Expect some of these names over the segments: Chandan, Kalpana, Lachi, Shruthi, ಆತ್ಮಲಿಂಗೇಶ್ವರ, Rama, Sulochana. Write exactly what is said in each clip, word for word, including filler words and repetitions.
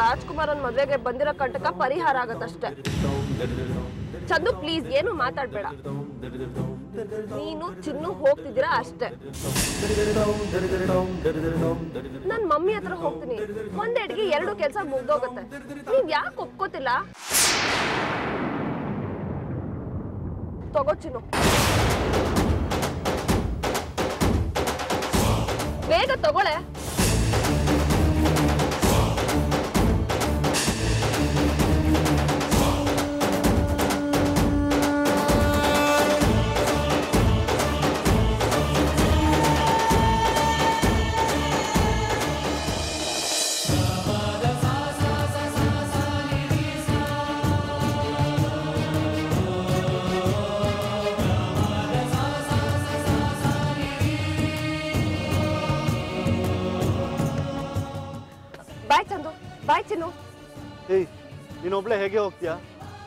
राजकुमारन मद्वेगे बंदिरो कंटक परिहार आगुत्ते अष्टे Chandu please ಏನು ಮಾತಾಡಬೇಡ ನೀನು ಚಿನ್ನು ಹೋಗ್ತಿದ್ದೀರಾ ಅಷ್ಟೇ ನನ್ನ ಮಮ್ಮಿ ಹತ್ರ ಹೋಗ್ತೀನಿ ಒಂದೇ ಅಡಿಗೆ ಎರಡು ಕೆಲಸ ಮುಗಿದೋಗುತ್ತೆ ನೀವು ಯಾಕೆ ಒಪ್ಕೋತಿಲ್ಲ ತಗೋ ಚಿನ್ನು ಬೇಗ ತಗೊಳ್ಳೆ ಒಬ್ಳೆ ಹೇಗೆ ಹೋಗ್ತೀಯಾ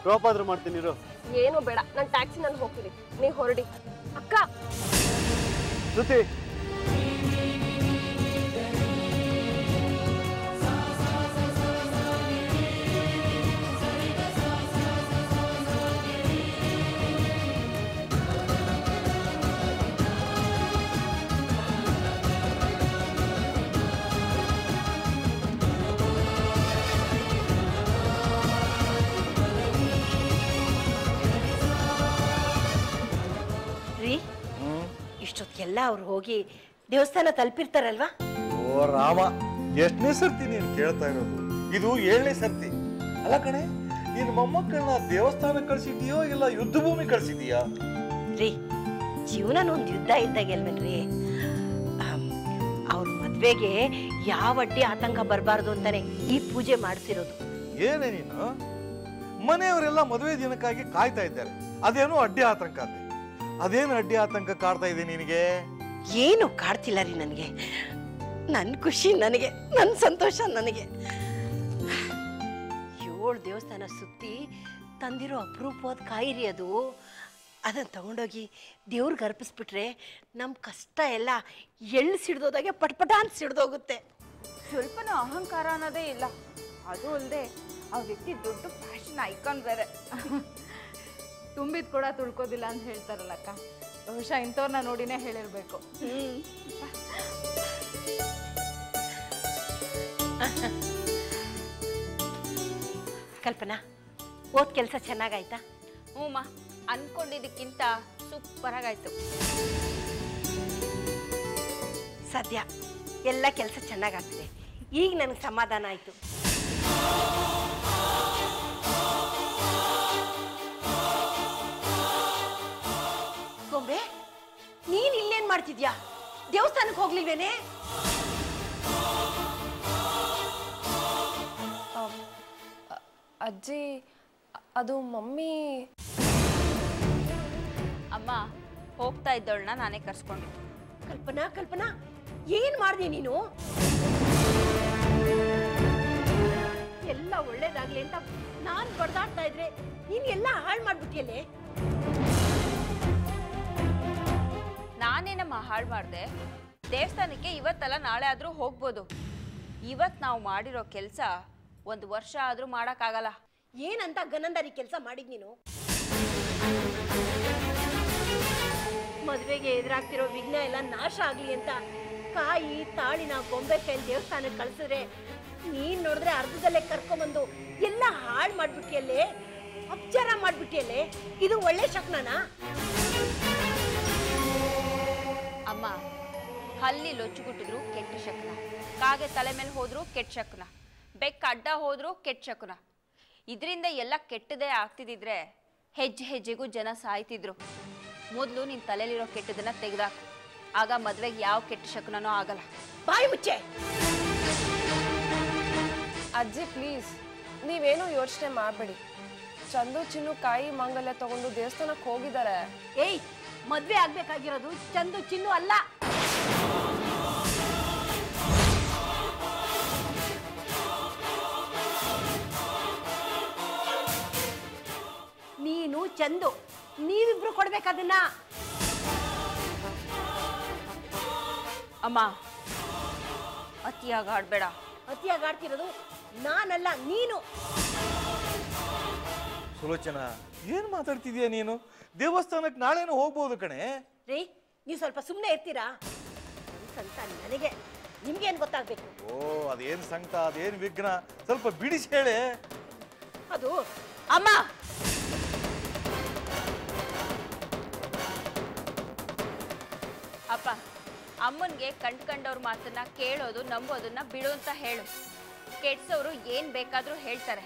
ಡ್ರಾಪ್ ಆದ್ರೂ ಮಾಡ್ತೀನಿ ಇರು ಏನು ಬೇಡ ನಾನು ಟ್ಯಾಕ್ಸಿ ನಲ್ಲಿ ಹೋಗ್ತೀನಿ ನೀ ಹೊರಡಿ ಅಕ್ಕ ಶ್ರುತಿ ಹೋಗಿ ದೇವಸ್ಥಾನ ತಲುಪಿರ್ತಾರಲ್ವಾ ಓ ರಾಮ ಎಷ್ಟನೇ ಸರ್ತಿ ನೀನು ಹೇಳ್ತಾ ಇರೋದು ಇದು ಏಳನೇ ಸರ್ತಿ ಅಲ್ಲ ಕಣೆ ನಿನ್ನ ಮೊಮ್ಮಕ್ಕನ್ನ ದೇವಸ್ಥಾನ ಕಳಿಸಿದ್ಯೋ ಇಲ್ಲ ಯುದ್ಧ ಭೂಮಿ ಕಳಿಸಿದ್ಯಾ ರೀ ಜೀವನನ ಒಂದು ಯುದ್ಧ ಇದ್ದಾಗ ಅಲ್ವೇನ್ರಿ ಅವ್ರ ಮದುವೆಗೆ ಯಾವ ಅಡ್ಡಿ ಆತಂಕ ಬರಬಾರದು ಅಂತಾನೆ ಈ ಪೂಜೆ ಮಾಡಿಸಿರೋದು ಏನೇ ನೀನು ಮನೆಯವರೆಲ್ಲ ಮದುವೆ ದಿನಕ್ಕಾಗಿ ಕಾಯ್ತಾ ಇದ್ದಾರೆ ಅದೇನೋ ಅಡ್ಡಿ ಆತಂಕ ಅಂತ ಅದೇನು ಅಡ್ಡಿ ಆತಂಕ ಕಾಡ್ತಾ ಇದೆ ನಿನಗೆ ಏನು ಕಾಡ್ತಿಲ್ಲ ರೀ ನನಗೆ ನನ್ನ ಖುಷಿ ನನಗೆ ನನ್ನ ಸಂತೋಷ ನನಗೆ ಏಳು ದೇವಸ್ಥಾನ ಸುತ್ತಿ ತಂದಿರೋ ಅಪರೂಪವಾದ ಕಾಯಿ ರೀ ಅದು ಅದನ್ನು ತಗೊಂಡೋಗಿ ದೇವ್ರಿಗೆ ಅರ್ಪಿಸ್ಬಿಟ್ರೆ ನಮ್ಮ ಕಷ್ಟ ಎಲ್ಲ ಎಳ್ಳು ಸಿಡ್ದೋದಾಗೆ ಪಟ್ಪಟ ಅಂತ ಸಿಡ್ದೋಗುತ್ತೆ ಸ್ವಲ್ಪನೂ ಅಹಂಕಾರ ಅನ್ನೋದೇ ಇಲ್ಲ ಅದು ಅಲ್ಲದೆ ಆ ವ್ಯಕ್ತಿ ದೊಡ್ಡ ಫ್ಯಾಷನ್ ಐಕಾನ್ ಬೇರೆ ತುಂಬಿದ ಕೂಡ ತುಳ್ಕೋದಿಲ್ಲ ಅಂತ ಹೇಳ್ತಾರಲ್ಲಕ್ಕ ಬಹುಶಃ ಇಂಥವ್ರನ್ನ ನೋಡಿನೇ ಹೇಳಿರ್ಬೇಕು ಕಲ್ಪನಾ ಓದ್ ಕೆಲಸ ಚೆನ್ನಾಗಾಯ್ತಾ ಹ್ಞೂ ಮಾ ಅನ್ಕೊಂಡಿದ್ದಕ್ಕಿಂತ ಸೂಪರ್ ಆಗಾಯ್ತು ಸದ್ಯ ಎಲ್ಲ ಕೆಲಸ ಚೆನ್ನಾಗಾಗ್ತಿದೆ ಈಗ ನನಗೆ ಸಮಾಧಾನ ಆಯಿತು ನೀನ್ ಇಲ್ಲೇನ್ ಮಾಡ್ತಿದ್ಯಾ ದೇವಸ್ಥಾನಕ್ಕೆ ಹೋಗ್ಲಿಲ್ವೇನೆ ಅಜ್ಜಿ ಅದು ಮಮ್ಮಿ ಅಮ್ಮ ಹೋಗ್ತಾ ಇದ್ದವಳನ್ನ ನಾನೇ ಕರ್ಸ್ಕೊಂಡಿದ್ದೆ ಕಲ್ಪನಾ ಕಲ್ಪನಾ ಏನ್ ಮಾಡಿದೆ ನೀನು ಎಲ್ಲ ಒಳ್ಳೇದಾಗ್ಲಿ ಅಂತ ನಾನ್ ಬರ್ದಾಡ್ತಾ ಇದ್ರೆ ನೀನ್ ಎಲ್ಲ ಹಾಳು ಮಾಡ್ಬಿಟ್ಟಿಯಲ್ಲೇ ನಾನೇನಮ್ಮ ಹಾಳು ಮಾಡಿದೆ ದೇವಸ್ಥಾನಕ್ಕೆ ಇವತ್ತಲ್ಲ ನಾಳೆ ಆದರೂ ಹೋಗ್ಬೋದು ಇವತ್ತು ನಾವು ಮಾಡಿರೋ ಕೆಲಸ ಒಂದು ವರ್ಷ ಆದರೂ ಮಾಡೋಕ್ಕಾಗಲ್ಲ ಏನಂತ ಗನಂದಾರಿ ಕೆಲಸ ಮಾಡಿದ್ ನೀನು ಮದುವೆಗೆ ಎದುರಾಗ್ತಿರೋ ವಿಘ್ನ ಎಲ್ಲ ನಾಶ ಆಗಲಿ ಅಂತ ಕಾಯಿ ತಾಳಿನ ಗೊಂಬೆ ಕೈಲಿ ದೇವಸ್ಥಾನಕ್ಕೆ ಕಳಿಸಿದ್ರೆ ನೀನು ನೋಡಿದ್ರೆ ಅರ್ಧದಲ್ಲೇ ಕರ್ಕೊಂಬಂದು ಎಲ್ಲ ಹಾಳು ಮಾಡಿಬಿಟ್ಟಿಯಲ್ಲೇ ಅಪಚಾರ ಮಾಡಿಬಿಟ್ಟಿಯಲ್ಲೇ ಇದು ಒಳ್ಳೆ ಶಕ್ನನಾ ಅಮ್ಮ ಹಲ್ಲಿ ಲೊಚ್ಚುಗುಟ್ಟಿದ್ರು ಕೆಟ್ಟ ಶಕುನ ಕಾಗೆ ತಲೆ ಮೇಲೆ ಹೋದ್ರು ಕೆಟ್ಟ ಶಕುನ ಬೆಕ್ಕ ಅಡ್ಡ ಹೋದ್ರು ಕೆಟ್ಟ ಶಕುನ ಇದರಿಂದ ಎಲ್ಲ ಕೆಟ್ಟದೇ ಆಗ್ತಿದ್ರೆ ಹೆಜ್ಜೆ ಹೆಜ್ಜೆಗೂ ಜನ ಸಾಯ್ತಿದ್ರು ಮೊದಲು ನಿನ್ ತಲೆಯಲ್ಲಿರೋ ಕೆಟ್ಟದನ್ನ ತೆಗೆದಾಕು ಆಗ ಮದ್ವೆಗೆ ಯಾವ ಕೆಟ್ಟ ಶಕುನೋ ಆಗಲ್ಲ ಬಾಯಿ ಮುಚ್ಚೆ ಅಜ್ಜಿ ಪ್ಲೀಸ್ ನೀವೇನು ಯೋಚನೆ ಮಾಡಬೇಡಿ ಚಂದು ಚಿನ್ನು ಕಾಯಿ ಮಂಗಲ್ಯ ತಗೊಂಡು ದೇವಸ್ಥಾನಕ್ಕೆ ಹೋಗಿದ್ದಾರೆ ಏಯ್ ಮದ್ವೆ ಆಗ್ಬೇಕಾಗಿರೋದು ಚಂದು ಚಿನ್ನು ಅಲ್ಲ ನೀನು ಚಂದು ನೀವಿಬ್ರು ಕೊಡ್ಬೇಕು ಅದನ್ನ. ಅಮ್ಮ ಅತಿಯಾಗಿ ಆಡಬೇಡ. ಅತಿಯಾಗಿ ಆಡ್ತಿರೋದು ನಾನಲ್ಲ, ನೀನು. ಸುಲೋಚನಾ, ಏನ್ ಮಾತಾಡ್ತಿದೀಯ ನೀನು? ದೇವಸ್ಥಾನಕ್ಕೆ ನಾಳೆನೂ ಹೋಗ್ಬೋದು ಕಣೆ. ರೀ, ನೀವು ಸ್ವಲ್ಪ ಸುಮ್ಮನೆ ಇರ್ತೀರಾ? ಸಂತಾನ ನನಗೆ, ನಿಮ್ಗೆ ಏನು ಗೊತ್ತಾಗಬೇಕು? ಓ, ಅದೇನು ಸಂಕಟ, ಅದೇನು ವಿಘ್ನ, ಸ್ವಲ್ಪ ಬಿಡಿಸಿ ಹೇಳೆ. ಅದು ಅಮ್ಮ, ಅಪ್ಪ, ಅಮ್ಮನಿಗೆ ಕಂಡ್ಕಂಡವ್ರ ಮಾತನ್ನ ಕೇಳೋದು, ನಂಬೋದನ್ನ ಬಿಡು ಅಂತ ಹೇಳು. ಕೆಡ್ಸೋರು ಏನ್ ಬೇಕಾದ್ರೂ ಹೇಳ್ತಾರೆ,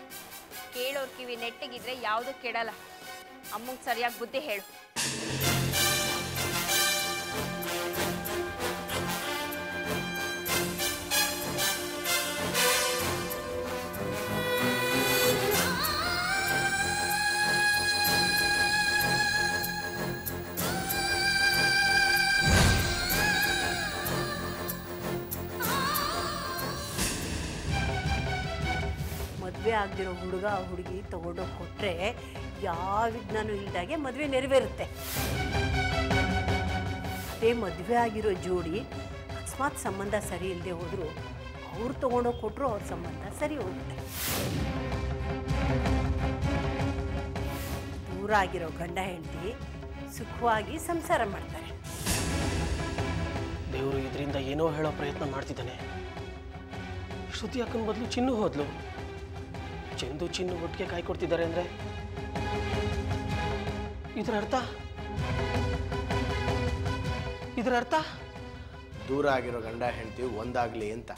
ಕೇಳೋರ್ ಕಿವಿ ನೆಟ್ಟಿಗಿದ್ರೆ ಯಾವುದು ಕೆಡಲ್ಲ. ಅಮ್ಮಂಗೆ ಸರಿಯಾಗಿ ಬುದ್ಧಿ ಹೇಳು. ಆಗದಿರೋ ಹುಡುಗ ಹುಡುಗಿ ತಗೊಂಡೋಗಿ ಕೊಟ್ರೆ ಯಾವ ವಿಜ್ಞಾನ ಇಲ್ದಾಗೆ ಮದುವೆ ನೆರವೇರುತ್ತೆ. ಅದೇ ಮದುವೆ ಆಗಿರೋ ಜೋಡಿ ಅಕಸ್ಮಾತ್ ಸಂಬಂಧ ಸರಿ ಇಲ್ಲದೆ ಹೋದ್ರು, ಅವ್ರು ತಗೊಂಡೋಗಿ ಕೊಟ್ಟರು ಅವ್ರ ಸಂಬಂಧ ಸರಿ ಹೋಗುತ್ತೆ. ದೂರ ಆಗಿರೋ ಗಂಡ ಹೆಂಡತಿ ಸುಖವಾಗಿ ಸಂಸಾರ ಮಾಡ್ತಾರೆ. ದೇವರು ಇದರಿಂದ ಏನೋ ಹೇಳೋ ಪ್ರಯತ್ನ ಮಾಡ್ತಿದ್ದಾನೆ. ಶ್ರುತಿ ಅಕ್ಕನ ಬದಲು ಚಿನ್ನು ಹೋದ್ಲು. ಚೆಂದು ಚಿನ್ನು ಒಟ್ಟಿಗೆ ಕಾಯಿ ಕೊಡ್ತಿದ್ದಾರೆ ಅಂದ್ರೆ ಇದರ ಅರ್ಥ ಇದರ ಅರ್ಥ ದೂರ ಆಗಿರೋ ಗಂಡ ಹೆಂಡತಿ ಒಂದಾಗ್ಲಿ ಅಂತ.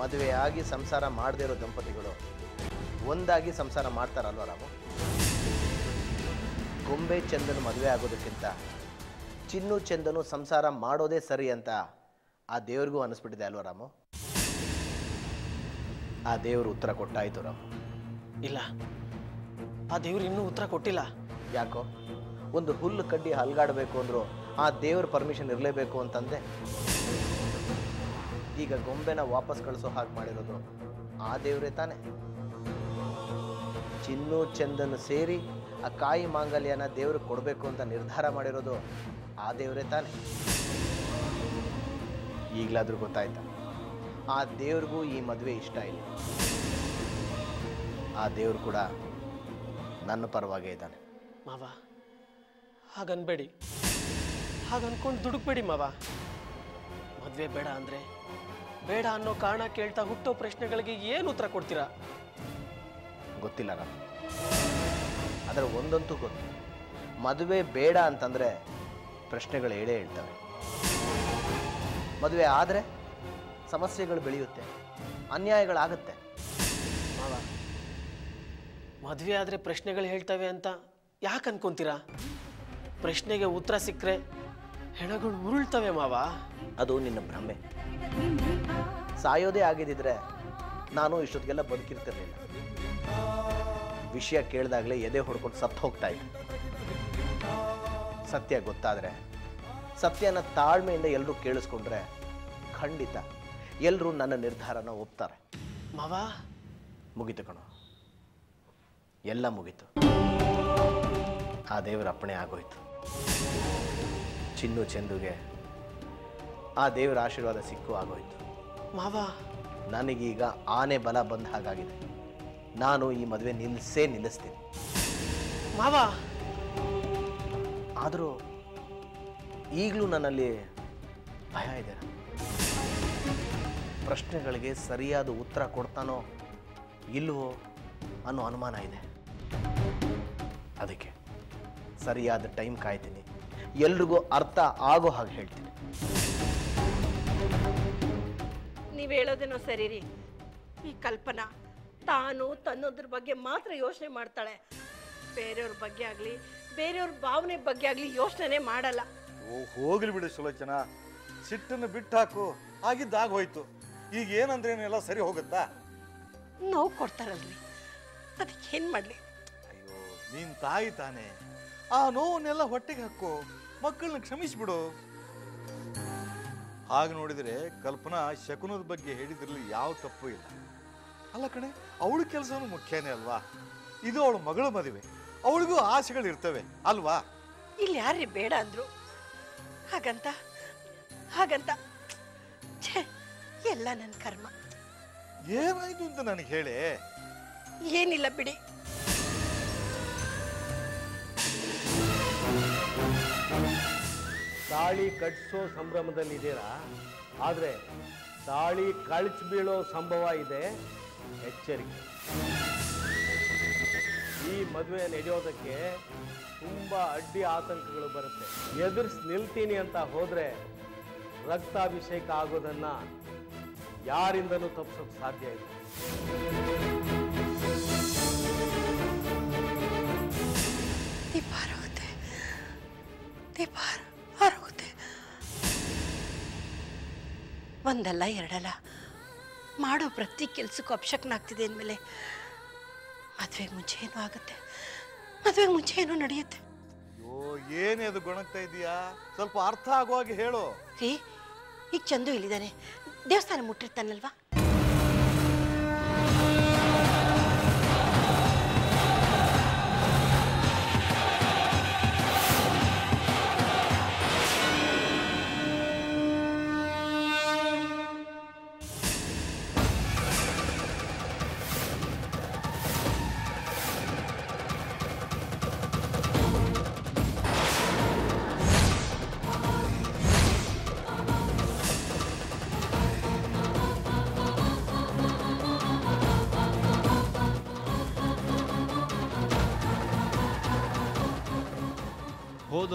ಮದುವೆಯಾಗಿ ಸಂಸಾರ ಮಾಡದೇ ಇರೋ ದಂಪತಿಗಳು ಒಂದಾಗಿ ಸಂಸಾರ ಮಾಡ್ತಾರಲ್ವ ರಾಮು? ಗೊಂಬೆ ಚಂದನು ಮದುವೆ ಆಗೋದಕ್ಕಿಂತ ಚಿನ್ನು ಚಂದನು ಸಂಸಾರ ಮಾಡೋದೇ ಸರಿ ಅಂತ ಆ ದೇವ್ರಿಗೂ ಅನಿಸ್ಬಿಟ್ಟಿದೆ ಅಲ್ವ ರಾಮು? ಆ ದೇವರು ಉತ್ತರ ಕೊಟ್ಟಾಯ್ತು ರಾಮು. ಇಲ್ಲ, ಆ ದೇವ್ರು ಇನ್ನೂ ಉತ್ತರ ಕೊಟ್ಟಿಲ್ಲ. ಯಾಕೋ? ಒಂದು ಹುಲ್ಲು ಕಡ್ಡಿ ಹಲ್ಗಾಡಬೇಕು ಅಂದ್ರು ಆ ದೇವ್ರ ಪರ್ಮಿಷನ್ ಇರಲೇಬೇಕು ಅಂತಂದೆ. ಈಗ ಗೊಂಬೆನ ವಾಪಸ್ ಕಳಿಸೋ ಹಾಗೆ ಮಾಡಿರೋದು ಆ ದೇವರೇ ತಾನೆ. ಚಿನ್ನು ಚಂದನು ಸೇರಿ ಆ ಕಾಯಿ ಮಾಂಗಲ್ಯನ ದೇವ್ರಿಗೆ ಕೊಡಬೇಕು ಅಂತ ನಿರ್ಧಾರ ಮಾಡಿರೋದು ಆ ದೇವರೇ ತಾನೆ. ಈಗಲಾದರೂ ಗೊತ್ತಾಯ್ತಾ ಆ ದೇವ್ರಿಗೂ ಈ ಮದುವೆ ಇಷ್ಟ ಇಲ್ಲ. ಆ ದೇವ್ರು ಕೂಡ ನನ್ನ ಪರವಾಗೇ ಇದ್ದಾನೆ. ಮಾವ, ಹಾಗನ್ಬೇಡಿ, ಹಾಗನ್ಕೊಂಡು ದುಡುಕ್ಬೇಡಿ ಮಾವ. ಮದುವೆ ಬೇಡ ಅಂದರೆ ಬೇಡ ಅನ್ನೋ ಕಾರಣ ಕೇಳ್ತಾ ಹುಟ್ಟೋ ಪ್ರಶ್ನೆಗಳಿಗೆ ಏನು ಉತ್ತರ ಕೊಡ್ತೀರಾ? ಗೊತ್ತಿಲ್ಲ ನಾನು, ಆದರೆ ಒಂದಂತೂ ಗೊತ್ತು, ಮದುವೆ ಬೇಡ ಅಂತಂದರೆ ಪ್ರಶ್ನೆಗಳು ಹೇಳೇ ಹೇಳ್ತವೆ. ಮದುವೆ ಆದರೆ ಸಮಸ್ಯೆಗಳು ಬೆಳೆಯುತ್ತೆ, ಅನ್ಯಾಯಗಳಾಗುತ್ತೆ. ಮದುವೆ ಆದರೆ ಪ್ರಶ್ನೆಗಳು ಹೇಳ್ತವೆ ಅಂತ ಯಾಕೆ ಅನ್ಕೊಂತೀರಾ? ಪ್ರಶ್ನೆಗೆ ಉತ್ತರ ಸಿಕ್ಕರೆ ಹೆಣಗಳು ಉರುಳ್ತವೆ ಮಾವ. ಅದು ನಿನ್ನ ಭ್ರಮೆ. ಸಾಯೋದೇ ಆಗಿದ್ದಿದ್ರೆ ನಾನು ಇಷ್ಟೊತ್ತಿಗೆಲ್ಲ ಬದುಕಿರ್ತಿರಲಿಲ್ಲ. ವಿಷಯ ಕೇಳಿದಾಗಲೇ ಎದೆ ಹೊಡ್ಕೊಂಡು ಸತ್ತು ಹೋಗ್ತಾ ಇದ್ದೆ. ಸತ್ಯ ಗೊತ್ತಾದರೆ, ಸತ್ಯನ ತಾಳ್ಮೆಯಿಂದ ಎಲ್ಲರೂ ಕೇಳಿಸ್ಕೊಂಡ್ರೆ ಖಂಡಿತ ಎಲ್ಲರೂ ನನ್ನ ನಿರ್ಧಾರನ ಒಪ್ತಾರೆ. ಮಾವ, ಮುಗೀತು ಕಣೋ, ಎಲ್ಲ ಮುಗೀತು. ಆ ದೇವರ ಅಪ್ಪಣೆ ಆಗೋಯ್ತು. ಚಿನ್ನು ಚಂದುಗೆ ಆ ದೇವರ ಆಶೀರ್ವಾದ ಸಿಕ್ಕು ಆಗೋಯ್ತು. ಮಾವ, ನನಗೀಗ ಆನೆ ಬಲ ಬಂದ ಹಾಗಾಗಿದೆ. ನಾನು ಈ ಮದುವೆ ನಿಲ್ಲಿಸೇ ನಿಲ್ಲಿಸ್ತೀನಿ. ಮಾವ, ಆದರೂ ಈಗಲೂ ನನ್ನಲ್ಲಿ ಭಯ ಇದೆ. ಪ್ರಶ್ನೆಗಳಿಗೆ ಸರಿಯಾದ ಉತ್ತರ ಕೊಡ್ತಾನೋ ಇಲ್ಲವೋ ಅನ್ನೋ ಅನುಮಾನ ಇದೆ. ಅದಕ್ಕೆ ಸರಿಯಾದ ಟೈಮ್ ಕಾಯ್ತೀನಿ, ಎಲ್ರಿಗೂ ಅರ್ಥ ಆಗೋ ಹಾಗೆ ಹೇಳ್ತೀನಿ. ನೀವು ಹೇಳೋದೇನೋ ಸರಿ ರೀ. ಈ ಕಲ್ಪನಾ ತಾನು ತನ್ನೋದ್ರ ಬಗ್ಗೆ ಮಾತ್ರ ಯೋಚನೆ ಮಾಡ್ತಾಳೆ, ಬೇರೆಯವ್ರ ಬಗ್ಗೆ ಆಗಲಿ ಬೇರೆಯವ್ರ ಭಾವನೆ ಬಗ್ಗೆ ಆಗಲಿ ಯೋಚನೆ ಮಾಡಲ್ಲ. ಓ, ಹೋಗ್ಲಿ ಬಿಡಿ ಸುಲೋಚನಾ, ಸಿಟ್ಟನ್ನು ಬಿಟ್ಟಾಕು. ಆಗಿದ್ದಾಗ ಹೋಯ್ತು, ಈಗ ಏನಂದ್ರೇನೆಲ್ಲ ಸರಿ ಹೋಗುತ್ತಾ? ನೋವು ಕೊಡ್ತಾರಲ್ರಿ, ಅದಕ್ಕೆ ಏನ್ ಮಾಡ್ಲಿ? ಅಯ್ಯೋ, ನೀನ್ ತಾಯಿ ತಾನೆ, ಆ ನೋವನ್ನೆಲ್ಲ ಹೊಟ್ಟೆಗೆ ಹಾಕು. मक्कल क्षमिस बिडो हाग नोडिद्रे कल्पना शकुनद बग्गे हेळिदरल्ली याव तप्पु इल्ल अल्ल कणे अवळ केलसनु मुख्यने अल्वा इदु अवळ मगळ मदुवे अवळिगू आशेगळु इर्तवे अल्वा इल्ल यार्री बेड अंद्रु हागंत हागंत ಛೆ ಎಲ್ಲ ನನ್ನ ಕರ್ಮ ಏನಾಯ್ತು ಅಂತ ನನಗೆ ಹೇಳೆ ಏನಿಲ್ಲ ಬಿಡಿ ತಾಳಿ ಕಟ್ಸೋ ಸಂಭ್ರಮದಲ್ಲಿ ಇದೀರಾ ಆದ್ರೆ ತಾಳಿ ಕಳಚಿ ಬೀಳೋ ಸಂಭವ ಇದೆ ಎಚ್ಚರಿಕೆ ಈ ಮದುವೆ ನಡೆಯೋದಕ್ಕೆ ತುಂಬಾ ಅಡ್ಡಿ ಆತಂಕಗಳು ಬರುತ್ತೆ ಎದುರಿಸಿ ನಿಲ್ತೀನಿ ಅಂತ ಹೋದ್ರೆ रक्ताभिषेक आगोदन्ना यारिंदलू तप्पिसोक्के साध्य इल्ल दीप आरोगुत्ते दीप आरोगुत्ते ಒಂದಲ್ಲ ಎರಡಲ್ಲ माडो प्रति केलसक्कू अपशकनाग्तिदे अंदमेले मदुवेगे मुंचे एनो आगुत्ते मदुवेगे मुंचे एनो नडेयुत्ते ಏನೇ ಅದು ಗೊಣಗ್ತಾ ಇದೀಯಾ ಸ್ವಲ್ಪ ಅರ್ಥ ಆಗೋ ಹಾಗೆ ಹೇಳು ರೀ ಈಗ ಚಂದು ಇಲ್ಲಿದಾನೆ ದೇವಸ್ಥಾನ ಮುಟ್ಟಿರ್ತಾನಲ್ವಾ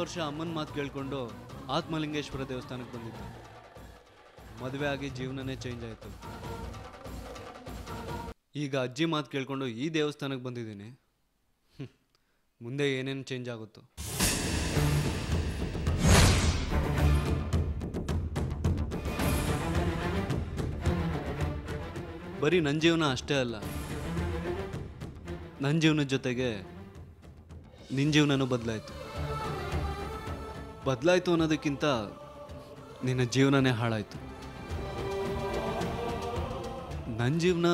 वर्ष अम्मन मात केळ्कोंडु आत्मलिंगेश्वर देवस्थानक्के बंदिद्दे मदुवे आगे जीवनने चेंज आयितु ईग अज्जी मात केळ्कोंडु ई देवस्थानक्के बंदिद्दीनि मुंदे एनेनु चेंज आगुत्तो बरी नन्न जीवन अष्टे अल्ल नन्न जीवनद जोतेगे निन्न जीवननू बदलायितु बदलायितु ಅನ್ನೋದಕ್ಕಿಂತ ನಿನ್ನ ಜೀವನನೇ ಹಾಳಾಯಿತು ನನ್ನ ಜೀವನ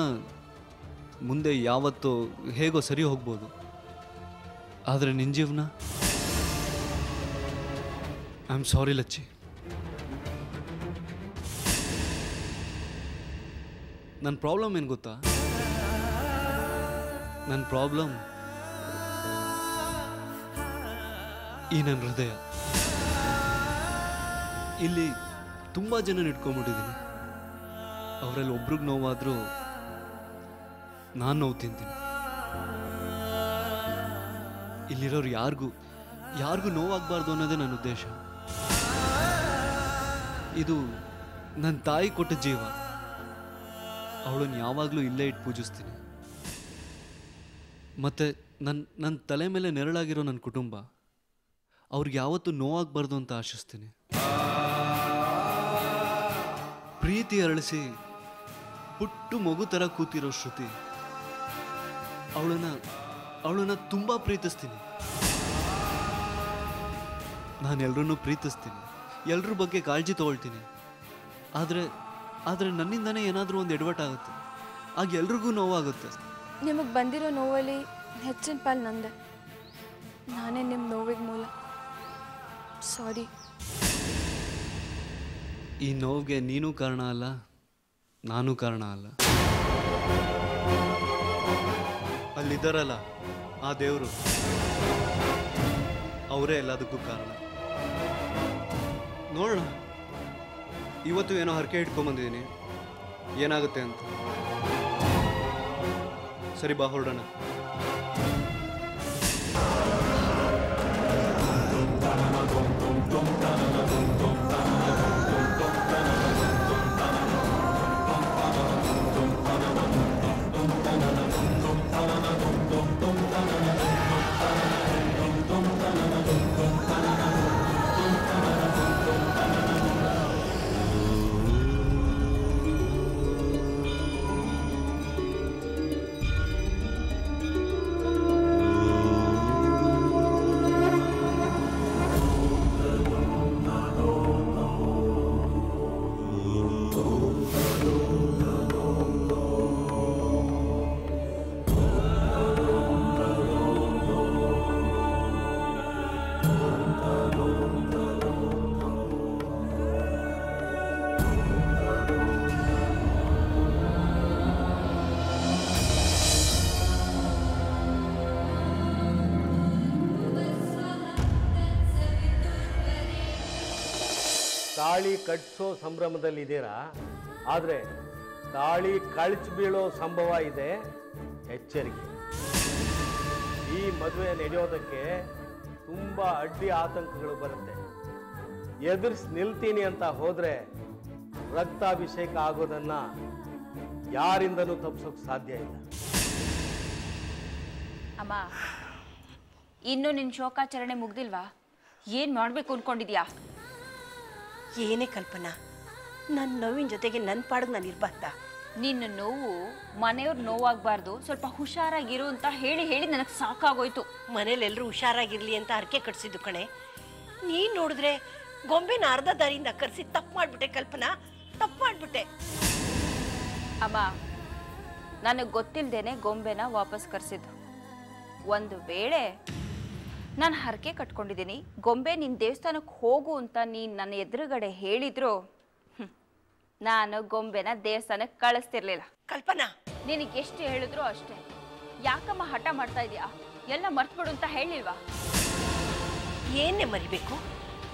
ಮುಂದೆ ಯಾವತ್ತೋ ಹೇಗೋ ಸರಿ ಹೋಗಬಹುದು ಆದರೆ ನಿನ್ನ ಜೀವನ ಐ ಆಮ್ ಸಾರಿ ಲಚ್ಚಿ ನನ್ನ ಪ್ರಾಬ್ಲಮ್ ಏನು ಗೊತ್ತಾ ನನ್ನ ಪ್ರಾಬ್ಲಮ್ ಈ ನನ್ನ ಹೃದಯ ಇಲ್ಲಿ ತುಂಬಾ ಜನ ನಿಡ್ಕೊಂಡ್ಬಿಟ್ಟಿದ್ದೀನಿ ಅವರಲ್ಲಿ ಒಬ್ರಿಗೆ ನೋವಾದರೂ ನಾನು ನೋವು ತಿಂತೀನಿ ಇಲ್ಲಿರೋರು ಯಾರಿಗೂ ಯಾರಿಗೂ ನೋವಾಗಬಾರ್ದು ಅನ್ನೋದೇ ನನ್ನ ಉದ್ದೇಶ ಇದು ನನ್ನ ತಾಯಿ ಕೊಟ್ಟ ಜೀವ ಅವಳನ್ನು ಯಾವಾಗಲೂ ಇಲ್ಲೇ ಇಟ್ಟು ಪೂಜಿಸ್ತೀನಿ ಮತ್ತು ನನ್ನ ನನ್ನ ತಲೆ ಮೇಲೆ ನೆರಳಾಗಿರೋ ನನ್ನ ಕುಟುಂಬ ಅವ್ರಿಗೆ ಯಾವತ್ತೂ ನೋವಾಗಬಾರ್ದು ಅಂತ ಆಶಿಸ್ತೀನಿ ಪ್ರೀತಿ ಅರಳಿಸಿ ಪುಟ್ಟು ಮಗು ತರ ಕೂತಿರೋ ಶ್ರುತಿ ಅವಳನ್ನ ಅವಳನ್ನ ತುಂಬಾ ಪ್ರೀತಿಸ್ತೀನಿ ನಾನು ಎಲ್ಲರನ್ನೂ ಪ್ರೀತಿಸ್ತೀನಿ ಎಲ್ಲರ ಬಗ್ಗೆ ಕಾಳಜಿ ತಗೊಳ್ತೀನಿ ಆದರೆ ಆದರೆ ನನ್ನಿಂದನೇ ಏನಾದರೂ ಒಂದು ಎಡವಟ್ ಆಗುತ್ತೆ ಆಗ ಎಲ್ಲರಿಗೂ ನೋವಾಗುತ್ತೆ ನಿಮಗೆ ಬಂದಿರೋ ನೋವಲ್ಲಿ ಹೆಚ್ಚಿನ ಪಾಲ್ ನಂದೆ ನಾನೇ ನಿಮ್ಮ ನೋವಿಗೆ ಮೂಲ ಸಾರಿ ಈ ನೋವಿಗೆ ನೀನು ಕಾರಣ ಅಲ್ಲ ನಾನು ಕಾರಣ ಅಲ್ಲ ಅಲ್ಲಿದ್ದರಲ್ಲ ಆ ದೇವರು ಅವರೇ ಎಲ್ಲದಕ್ಕೂ ಕಾರಣ ನೋಡೋಣ ಇವತ್ತು ಏನೋ ಹರಕೆ ಇಟ್ಕೊಂಡ್ಬಂದಿದ್ದೀನಿ ಏನಾಗುತ್ತೆ ಅಂತ ಸರಿ ಬಾ ಹೊರಡೋಣ ತಾಳಿ ಕಟ್ಸೋ ಸಂಭ್ರಮದಲ್ಲಿ ಇದ್ದೀರಾ, ಆದರೆ ತಾಳಿ ಕಳ್ಚಿ ಬೀಳೋ ಸಂಭವ ಇದೆ. ಎಚ್ಚರಿಕೆ. ಈ ಮದುವೆ ನಡೆಯೋದಕ್ಕೆ ತುಂಬಾ ಅಡ್ಡಿ ಆತಂಕಗಳು ಬರುತ್ತೆ. ಎದುರಿಸಿ ನಿಲ್ತೀನಿ ಅಂತ ಹೋದರೆ ರಕ್ತಾಭಿಷೇಕ ಆಗೋದನ್ನ ಯಾರಿಂದನೂ ತಪ್ಪಿಸೋಕೆ ಸಾಧ್ಯ ಇಲ್ಲ. ಅಮ್ಮ, ಇನ್ನು ನಿನ್ನ ಶೋಕಾಚರಣೆ ಮುಗ್ದಿಲ್ವಾ? ಏನು ಮಾಡಬೇಕು ಅಂದ್ಕೊಂಡಿದ್ಯಾ? ಏನೇ ಕಲ್ಪನಾ, ನನ್ನ ನೋವಿನ ಜೊತೆಗೆ ನನ್ನ ಪಾಡಿಗೆ ನಾನು ಇರಬಾರ್ದ? ನಿನ್ನ ನೋವು ಮನೆಯವ್ರು ನೋವಾಗಬಾರ್ದು, ಸ್ವಲ್ಪ ಹುಷಾರಾಗಿರು ಅಂತ ಹೇಳಿ ಹೇಳಿ ನನಗೆ ಸಾಕಾಗೋಯ್ತು. ಮನೇಲಿ ಎಲ್ಲರೂ ಹುಷಾರಾಗಿರಲಿ ಅಂತ ಹರಕೆ ಕಟ್ಸಿದ್ದು ಕಣೆ. ನೀನು ನೋಡಿದ್ರೆ ಗೊಂಬೆನ ಅರ್ಧ ದಾರಿಯಿಂದ ಕರೆಸಿ ತಪ್ಪು ಮಾಡಿಬಿಟ್ಟೆ ಕಲ್ಪನಾ, ತಪ್ಪು ಮಾಡಿಬಿಟ್ಟೆ. ಅಮ್ಮ, ನನಗೆ ಗೊತ್ತಿಲ್ಲದೇನೆ ಗೊಂಬೆನ ವಾಪಸ್ ಕರೆಸಿದ್ದು. ಒಂದು ವೇಳೆ ನಾನು ಹರಕೆ ಕಟ್ಕೊಂಡಿದ್ದೀನಿ, ಗೊಂಬೆ ನಿನ್ನ ದೇವಸ್ಥಾನಕ್ಕೆ ಹೋಗು ಅಂತ ನೀನು ನನ್ನ ಎದುರುಗಡೆ ಹೇಳಿದ್ರು ನಾನು ಗೊಂಬೆನ ದೇವಸ್ಥಾನಕ್ಕೆ ಕಳಿಸ್ತಿರ್ಲಿಲ್ಲ. ಕಲ್ಪನಾ, ನಿನಗೆ ಎಷ್ಟು ಹೇಳಿದ್ರು ಅಷ್ಟೇ. ಯಾಕಮ್ಮ ಹಠ ಮಾಡ್ತಾ ಇದೆಯಾ? ಎಲ್ಲ ಮರ್ತ್ಬಿಡು ಅಂತ ಹೇಳಿಲ್ವಾ? ಏನೇ ಮರಿಬೇಕು,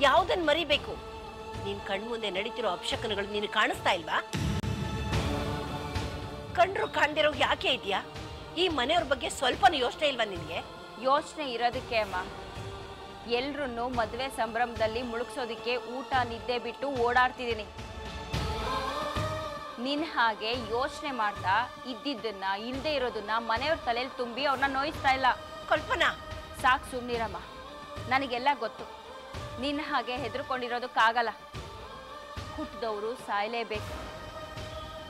ಯಾವುದನ್ನು ಮರಿಬೇಕು? ನೀನು ಕಣ್ಮುಂದೆ ನಡೀತಿರೋ ಅಪಶಕನಗಳು ನೀನು ಕಾಣಿಸ್ತಾ ಇಲ್ವಾ? ಕಂಡ್ರು ಕಾಣ್ದಿರೋ ಯಾಕೆ ಇದೆಯಾ? ಈ ಮನೆಯವ್ರ ಬಗ್ಗೆ ಸ್ವಲ್ಪನೂ ಯೋಚನೆ ಇಲ್ವಾ ನಿನಗೆ? ಯೋಚನೆ ಇರೋದಕ್ಕೆ ಅಮ್ಮ. ಎಲ್ರೂ ಮದುವೆ ಸಂಭ್ರಮದಲ್ಲಿ ಮುಳುಗ್ಸೋದಕ್ಕೆ ಊಟ ನಿದ್ದೆ ಬಿಟ್ಟು ಓಡಾಡ್ತಿದ್ದೀನಿ. ನಿನ್ನ ಹಾಗೆ ಯೋಚನೆ ಮಾಡ್ತಾ ಇದ್ದಿದ್ದನ್ನ, ಇಲ್ಲದೆ ಇರೋದನ್ನ ಮನೆಯವ್ರ ತಲೆಯಲ್ಲಿ ತುಂಬಿ ಅವ್ರನ್ನ ನೋಯಿಸ್ತಾ ಇಲ್ಲ. ಕಲ್ಪನಾ, ಸಾಕು ಸುಮ್ಮನಿರಮ್ಮ. ನನಗೆಲ್ಲ ಗೊತ್ತು. ನಿನ್ನ ಹಾಗೆ ಹೆದರ್ಕೊಂಡಿರೋದಕ್ಕಾಗಲ್ಲ. ಹುಟ್ಟಿದವರು ಸಾಯಲೇಬೇಕು.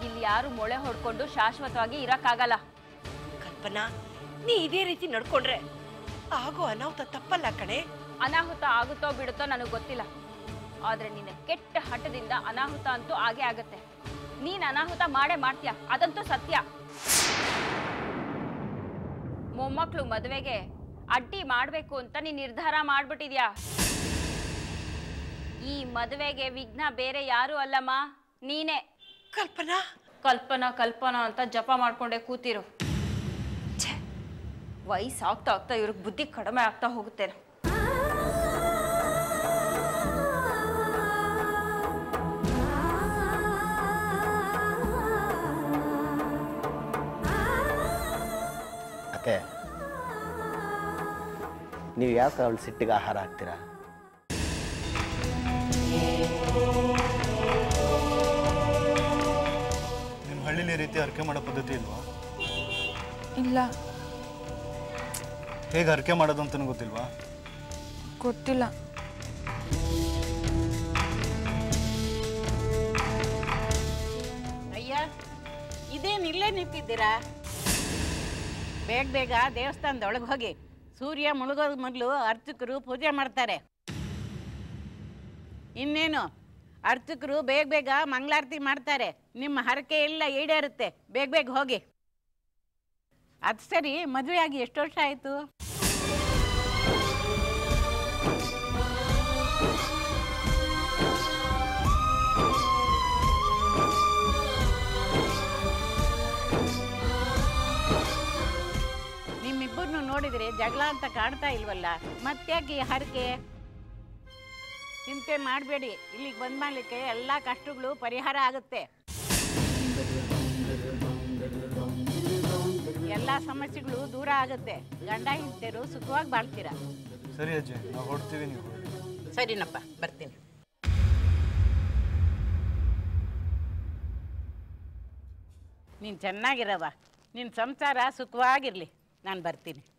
ಇಲ್ಲಿ ಯಾರು ಮೊಳೆ ಹೊಡ್ಕೊಂಡು ಶಾಶ್ವತವಾಗಿ ಇರೋಕ್ಕಾಗಲ್ಲ. ಕಲ್ಪನಾ, ನೀ ಇದೇ ರೀತಿ ನಡ್ಕೊಂಡ್ರೆ ಆಗೋ ಅನಾಹುತ ತಪ್ಪಲ್ಲ ಕಣೆ. ಅನಾಹುತ ಆಗುತ್ತೋ ಬಿಡುತ್ತೋ ನನಗೆ ಗೊತ್ತಿಲ್ಲ, ಆದರೆ ನಿನ್ನ ಕೆಟ್ಟ ಹಠದಿಂದ ಅನಾಹುತ ಅಂತೂ ಆಗೇ ಆಗುತ್ತೆ. ನೀನು ಅನಾಹುತ ಮಾಡೇ ಮಾಡ್ತೀಯ, ಅದಂತೂ ಸತ್ಯ. ಮೊಮ್ಮಕ್ಕಳು ಮದುವೆಗೆ ಅಡ್ಡಿ ಮಾಡಬೇಕು ಅಂತ ನೀನು ನಿರ್ಧಾರ ಮಾಡಿಬಿಟ್ಟಿದ್ಯಾ. ಈ ಮದುವೆಗೆ ವಿಘ್ನ ಬೇರೆ ಯಾರೂ ಅಲ್ಲಮ್ಮ, ನೀನೇ. ಕಲ್ಪನಾ ಕಲ್ಪನಾ ಕಲ್ಪನಾ ಅಂತ ಜಪ ಮಾಡಿಕೊಂಡೇ ಕೂತಿರು. ವಯಸ್ಸಾಗ್ತಾ ಆಗ್ತಾ ಇವ್ರಿಗೆ ಬುದ್ಧಿ ಕಡಿಮೆ ಆಗ್ತಾ ಹೋಗುತ್ತೆ. ಅತ್ತೆ, ನೀವು ಯಾಕೆ ಅವಳು ಸಿಟ್ಟಿಗೆ ಆಹಾರ ಹಾಕ್ತೀರಾ? ನಿಮ್ಮ ಹಳ್ಳಿಲಿ ರೀತಿ ಹರಕೆ ಮಾಡೋ ಪದ್ಧತಿ ಇಲ್ವಾ? ಇಲ್ಲ. ಹೇಗೆ ಹರಕೆ ಮಾಡೋದು ಅಂತ ಗೊತ್ತಿಲ್ವಾ? ಗೊತ್ತಿಲ್ಲ. ಅಯ್ಯ, ಇದೇನು ಇಲ್ಲೇ ನಿಂತಿದ್ದೀರಾ? ಬೇಗ ಬೇಗ ದೇವಸ್ಥಾನದೊಳಗೆ ಹೋಗಿ, ಸೂರ್ಯ ಮುಳುಗೋದ ಮೊದಲು ಅರ್ಚಕರು ಪೂಜೆ ಮಾಡ್ತಾರೆ. ಇನ್ನೇನು, ಅರ್ಚಕರು ಬೇಗ ಬೇಗ ಮಂಗಳಾರತಿ ಮಾಡ್ತಾರೆ. ನಿಮ್ಮ ಹರಕೆ ಎಲ್ಲ ಈಡೇರುತ್ತೆ. ಬೇಗ ಬೇಗ ಹೋಗಿ. ಅದು ಸರಿ, ಮದುವೆ ಆಗಿ ಎಷ್ಟು ವರ್ಷ ಆಯಿತು? ನಿಮ್ಮಿಬ್ಬರನ್ನು ನೋಡಿದರೆ ಜಗಳ ಅಂತ ಕಾಡ್ತಾ ಇಲ್ವಲ್ಲ, ಮತ್ತ್ಯಾಕೆ ಹರಕೆ? ಚಿಂತೆ ಮಾಡಬೇಡಿ, ಇಲ್ಲಿಗೆ ಬಂದ ಮಾಡಲಿಕ್ಕೆ ಎಲ್ಲ ಕಷ್ಟಗಳು ಪರಿಹಾರ ಆಗುತ್ತೆ. ಎಲ್ಲ ಸಮಸ್ಯೆಗಳು ದೂರ ಆಗುತ್ತೆ. ಗಂಡ ಹಿಂಡರು ಸುಖವಾಗಿ ಬಾಳ್ತೀರಾ. ಸರಿ ಅಜ್ಜಿ, ನಾವು ಹೊರಡ್ತೀವಿ, ನೀವು ಹೊರಡಿ. ಸರಿನಪ್ಪ, ಬರ್ತೀನಿ. ನೀನು ಚೆನ್ನಾಗಿರವ, ನಿನ್ನ ಸಂಸಾರ ಸುಖವಾಗಿರಲಿ. ನಾನು ಬರ್ತೀನಿ.